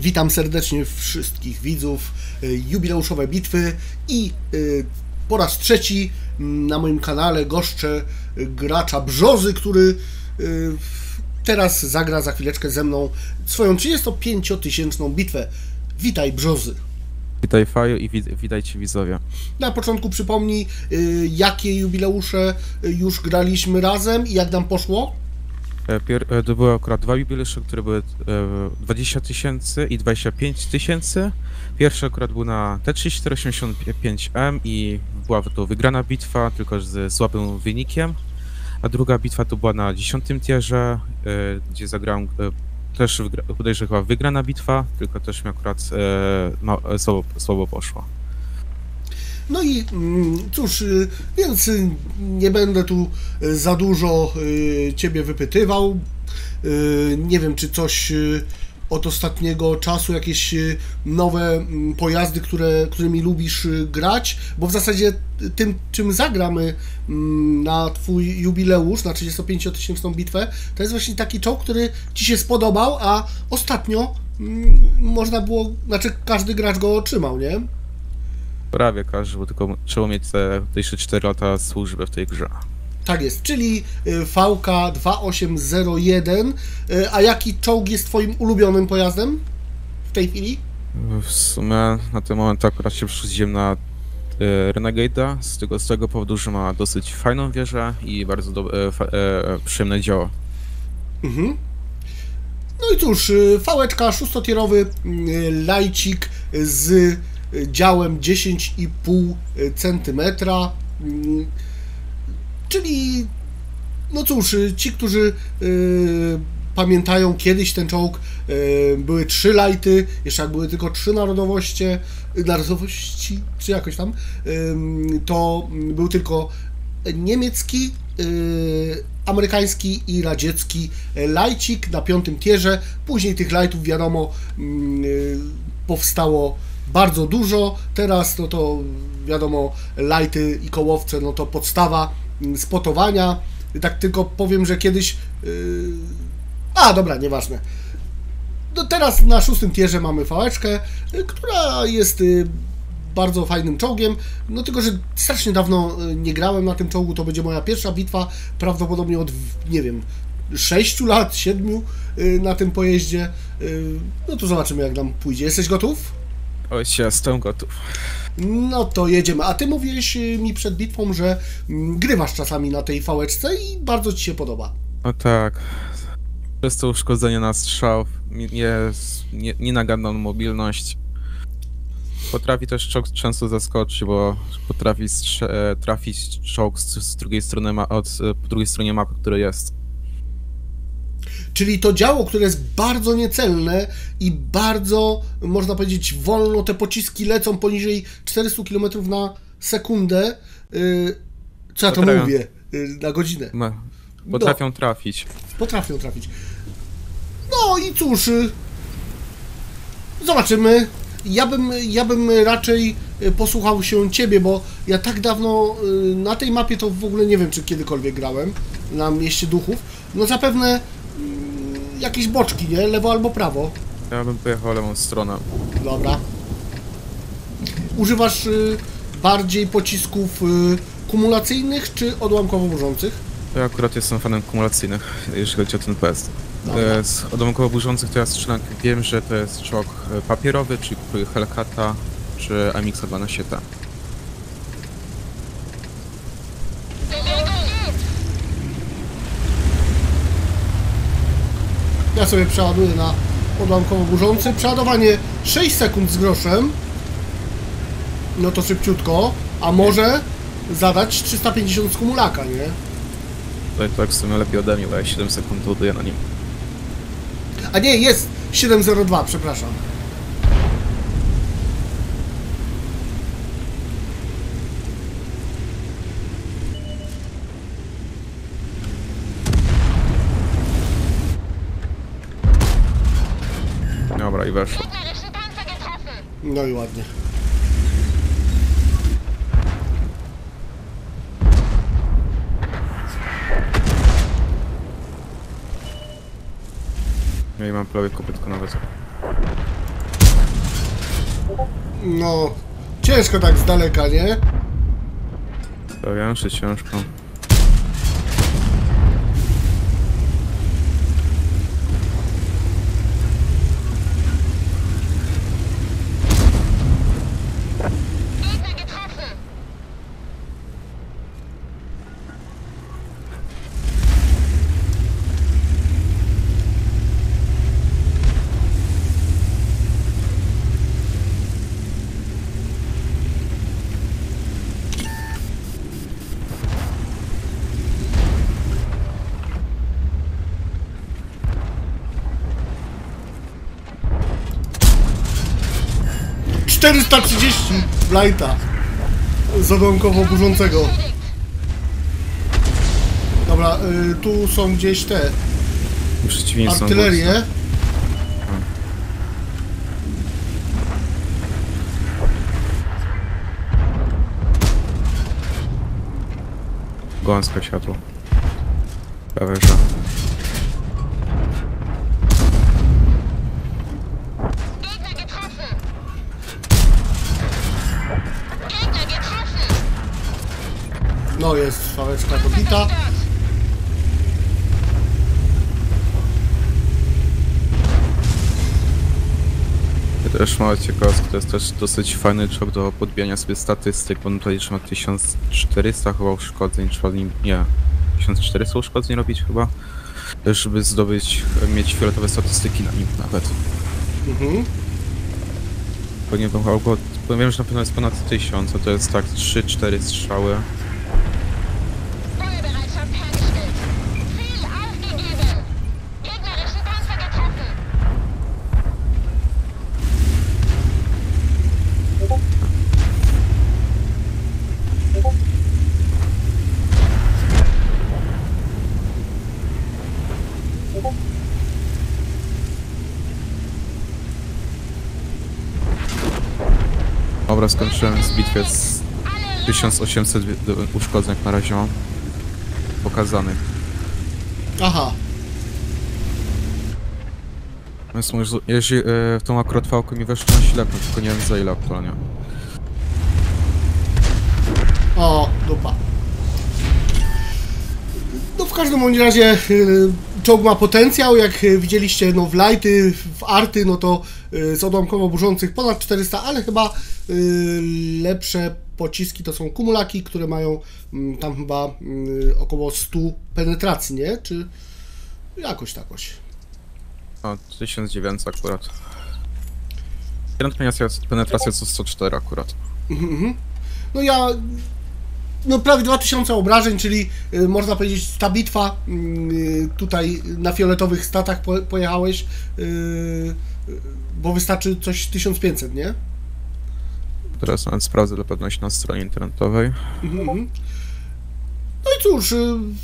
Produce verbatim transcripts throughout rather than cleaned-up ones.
Witam serdecznie wszystkich widzów jubileuszowej bitwy i po raz trzeci na moim kanale goszczę gracza Brzozy, który teraz zagra za chwileczkę ze mną swoją trzydziestopięciotysięczną bitwę. Witaj Brzozy. Witaj Faju i wit witajcie widzowie. Na początku przypomnij, jakie jubileusze już graliśmy razem i jak nam poszło? Pier to były akurat dwa jubileusze, które były dwadzieścia tysięcy i dwadzieścia pięć tysięcy. Pierwszy akurat był na T trzydzieści cztery osiemdziesiąt pięć M i była to wygrana bitwa, tylko z słabym wynikiem. A druga bitwa to była na dziesiątym tierze, gdzie zagrałem też, podejrzewam, chyba wygrana bitwa, tylko też mi akurat słabo, słabo poszło. No i cóż, więc nie będę tu za dużo Ciebie wypytywał. Nie wiem, czy coś od ostatniego czasu, jakieś nowe pojazdy, które, którymi lubisz grać, bo w zasadzie tym, czym zagramy na Twój jubileusz, na trzydziestopięciotysięczną bitwę, to jest właśnie taki czołg, który Ci się spodobał, a ostatnio można było, znaczy każdy gracz go otrzymał, nie? Prawie każdy, bo tylko trzeba mieć te jeszcze cztery lata służby w tej grze. Tak jest, czyli V K dwa tysiące osiemset jeden. A jaki czołg jest Twoim ulubionym pojazdem w tej chwili? W sumie na ten moment akurat się przyjdziemy na Renegade'a, z tego, z tego powodu, że ma dosyć fajną wieżę i bardzo do, e, e, przyjemne dzieło. Mhm. No i cóż, fałeczka, szóstotierowy lajcik z działem dziesięć i pół centymetra, czyli no cóż, ci, którzy y, pamiętają kiedyś ten czołg, y, były trzy lajty, jeszcze jak były tylko trzy narodowości, narodowości czy jakoś tam, y, to był tylko niemiecki, y, amerykański i radziecki lajcik na piątym tierze, później tych lajtów wiadomo y, powstało bardzo dużo, teraz no to wiadomo, lajty i kołowce, no to podstawa spotowania. Tak tylko powiem, że kiedyś... Yy... A, dobra, nieważne. No teraz na szóstym tierze mamy fałeczkę, yy, która jest yy, bardzo fajnym czołgiem, no tylko, że strasznie dawno yy, nie grałem na tym czołgu, to będzie moja pierwsza bitwa, prawdopodobnie od, nie wiem, sześciu lat, siedmiu yy, na tym pojeździe. Yy, no to zobaczymy, jak nam pójdzie. Jesteś gotów? Ojciec, ja jestem gotów. No to jedziemy. A ty mówiłeś mi przed bitwą, że grywasz czasami na tej fałeczce i bardzo ci się podoba. No tak. Przez to uszkodzenie na strzał, nienaganną mobilność. Potrafi też czołg często zaskoczyć, bo potrafi trafić czołg z, z drugiej strony ma od, po drugiej stronie mapy, który jest. Czyli to działo, które jest bardzo niecelne i bardzo, można powiedzieć, wolno, te pociski lecą poniżej czterystu kilometrów na sekundę, co ja to potrafią, mówię, na godzinę. Potrafią no, trafić. Potrafią trafić. No i cóż, zobaczymy. Ja bym, ja bym raczej posłuchał się Ciebie, bo ja tak dawno na tej mapie to w ogóle nie wiem, czy kiedykolwiek grałem na mieście duchów. No zapewne jakieś boczki, nie? Lewo albo prawo. Ja bym pojechał lewą stronę. Dobra. Używasz y, bardziej pocisków y, kumulacyjnych czy odłamkowo burzących? Ja akurat jestem fanem kumulacyjnych, jeśli chodzi o ten pojazd. E, z odłamkowo burzących to ja strzelam, wiem, że to jest czołg papierowy, czy Helcata, czy Amix dwanaście T. Ja sobie przeładuję na odłamkowo burzący. Przeładowanie sześć sekund z groszem. No to szybciutko. A może zadać trzysta pięćdziesiąt z kumulaka, nie? Tak, tak, w sumie lepiej ode mnie, bo ja siedem sekund ładuję na nim. A nie, jest siedem zero dwa, przepraszam. Dobra, i weszło. No i ładnie. No i mam prawie kopytko nawet. No, ciężko tak z daleka, nie? Powiem, że ciężko. czterysta trzydzieści Blighta zadomkowo burzącego. Dobra, y, tu są gdzieś te artylerie. Gąskie światło. Prawie już. No jest szałeczka pobita. Ja też mało ciekawostki, to jest też dosyć fajny czołg do podbijania sobie statystyk, bo on tutaj trzyma tysiąc czterysta chyba uszkodzeń, trzeba nim, nie, tysiąc czterysta uszkodzeń robić chyba, żeby zdobyć, mieć fioletowe statystyki na nim nawet. Mhm. Bo nie wiem, około, bo wiem, że na pewno jest ponad tysiąc, a to jest tak trzy cztery strzały. Dobra, skończyłem z bitwę z tysiąc osiemset uszkodzeń na razie mam pokazanych. Aha. Więc może, jeśli e, w tą akurat fałkę mi weszło na ślepę, tylko nie wiem za ile aktualnie. O, dupa. No w każdym bądź razie y, czołg ma potencjał, jak widzieliście, no w lighty, w arty, no to y, z odłamkowo burzących ponad czterysta, ale chyba Yy, lepsze pociski to są kumulaki, które mają yy, tam chyba yy, około stu penetracji, nie? Czy jakoś takoś? O, tysiąc dziewięćset akurat. Penetracja to sto cztery akurat. Mm-hmm. No ja... No prawie dwa tysiące obrażeń, czyli yy, można powiedzieć ta bitwa yy, tutaj na fioletowych statach po, pojechałeś, yy, yy, bo wystarczy coś tysiąc pięćset, nie? Teraz nawet sprawdzę dla pewności na stronie internetowej. Mm-hmm. No i cóż,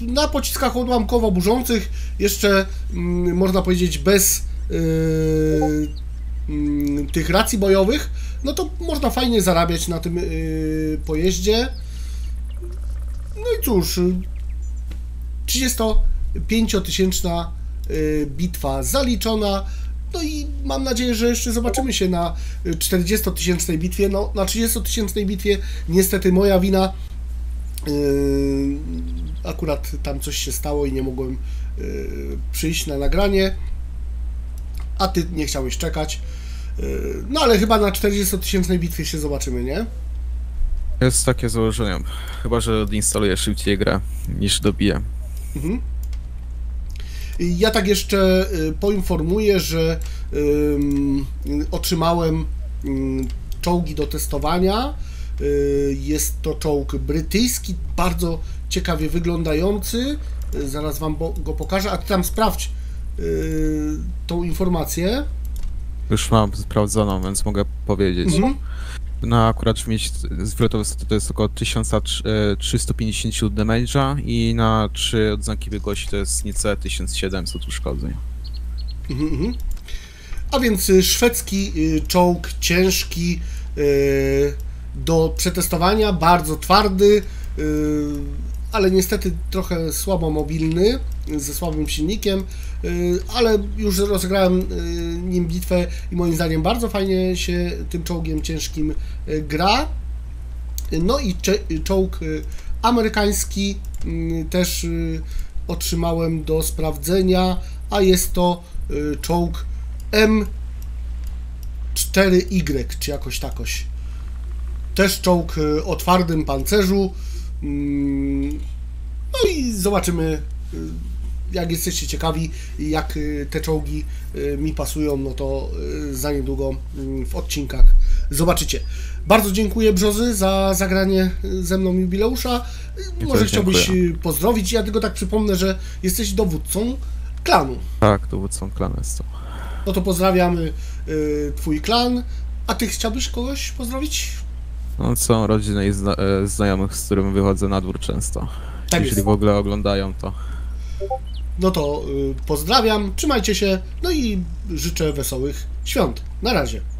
na pociskach odłamkowo burzących jeszcze mm, można powiedzieć bez yy, yy, tych racji bojowych, no to można fajnie zarabiać na tym yy, pojeździe. No i cóż, trzydziestopięciotysięczna yy, bitwa zaliczona. No i mam nadzieję, że jeszcze zobaczymy się na czterdziestotysięcznej bitwie. No, na trzydziestotysięcznej bitwie niestety moja wina. Yy, akurat tam coś się stało i nie mogłem yy, przyjść na nagranie. A ty nie chciałeś czekać. Yy, no ale chyba na czterdziestotysięcznej bitwie się zobaczymy, nie? Jest takie założenie. Chyba że odinstaluję szybciej grę niż dobiję. Mhm. Ja tak jeszcze poinformuję, że yy, otrzymałem yy, czołgi do testowania. Yy, jest to czołg brytyjski, bardzo ciekawie wyglądający. Yy, zaraz wam go pokażę, a ty tam sprawdź yy, tą informację. Już mam sprawdzoną, więc mogę powiedzieć. Mhm. Na akurat mieć zwrotowe to jest około tysiąc trzysta pięćdziesiąt damage'a i na trzy odznaki biegłości to jest niecałe tysiąc siedemset uszkodzeń. Mm-hmm. A więc szwedzki czołg ciężki do przetestowania, bardzo twardy, ale niestety trochę słabo mobilny, ze słabym silnikiem. ale już rozegrałem nim bitwę i moim zdaniem bardzo fajnie się tym czołgiem ciężkim gra. No i czołg amerykański też otrzymałem do sprawdzenia, a jest to czołg M cztery Y, czy jakoś takoś. Też czołg o twardym pancerzu. No i zobaczymy, jak jesteście ciekawi, jak te czołgi mi pasują, no to za niedługo w odcinkach zobaczycie. Bardzo dziękuję, Brzozy, za zagranie ze mną jubileusza. Może chciałbyś dziękuję. pozdrowić. Ja tylko tak przypomnę, że jesteś dowódcą klanu. Tak, dowódcą klanu jest to. No to pozdrawiamy y, twój klan. A ty chciałbyś kogoś pozdrowić? No są rodziny i zna znajomych, z którym wychodzę na dwór często. Tak Jeśli jest. w ogóle oglądają to. No to y, pozdrawiam, trzymajcie się, no i życzę wesołych świąt. Na razie.